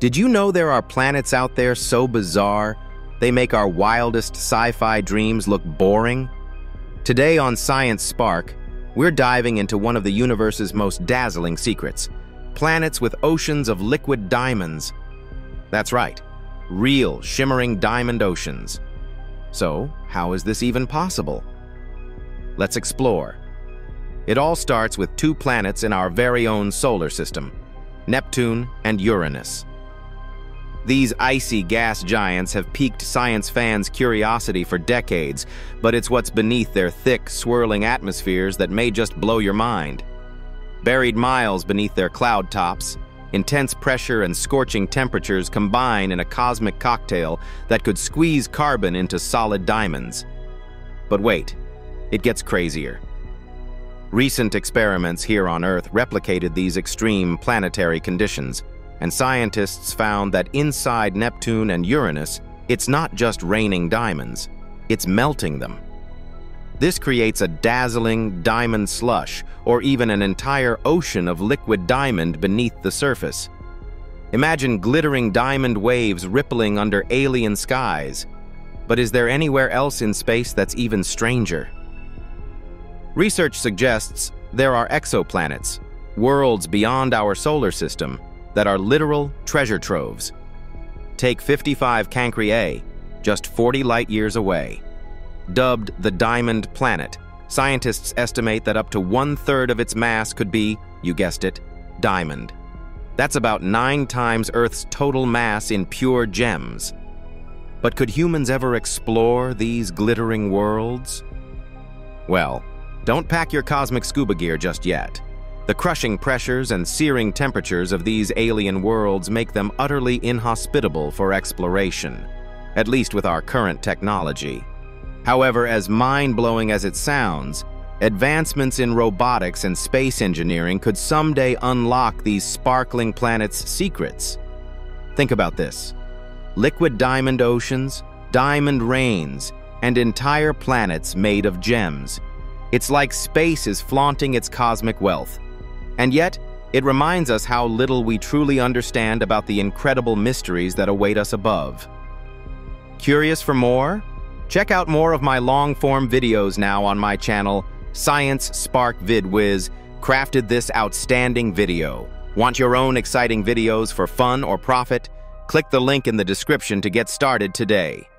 Did you know there are planets out there so bizarre, they make our wildest sci-fi dreams look boring? Today on Science Spark, we're diving into one of the universe's most dazzling secrets, planets with oceans of liquid diamonds. That's right, real shimmering diamond oceans. So, how is this even possible? Let's explore. It all starts with two planets in our very own solar system, Neptune and Uranus. These icy gas giants have piqued science fans' curiosity for decades, but it's what's beneath their thick, swirling atmospheres that may just blow your mind. Buried miles beneath their cloud tops, intense pressure and scorching temperatures combine in a cosmic cocktail that could squeeze carbon into solid diamonds. But wait, it gets crazier. Recent experiments here on Earth replicated these extreme planetary conditions, and scientists found that inside Neptune and Uranus, it's not just raining diamonds, it's melting them. This creates a dazzling diamond slush, or even an entire ocean of liquid diamond beneath the surface. Imagine glittering diamond waves rippling under alien skies. But is there anywhere else in space that's even stranger? Research suggests there are exoplanets, worlds beyond our solar system, that are literal treasure troves. Take 55 Cancri e, just 40 light-years away. Dubbed the Diamond Planet, scientists estimate that up to 1/3 of its mass could be, you guessed it, diamond. That's about 9 times Earth's total mass in pure gems. But could humans ever explore these glittering worlds? Well, don't pack your cosmic scuba gear just yet. The crushing pressures and searing temperatures of these alien worlds make them utterly inhospitable for exploration, at least with our current technology. However, as mind-blowing as it sounds, advancements in robotics and space engineering could someday unlock these sparkling planets' secrets. Think about this: liquid diamond oceans, diamond rains, and entire planets made of gems. It's like space is flaunting its cosmic wealth. And yet, it reminds us how little we truly understand about the incredible mysteries that await us above. Curious for more? Check out more of my long-form videos now on my channel, Science Spark VidWiz, crafted this outstanding video. Want your own exciting videos for fun or profit? Click the link in the description to get started today.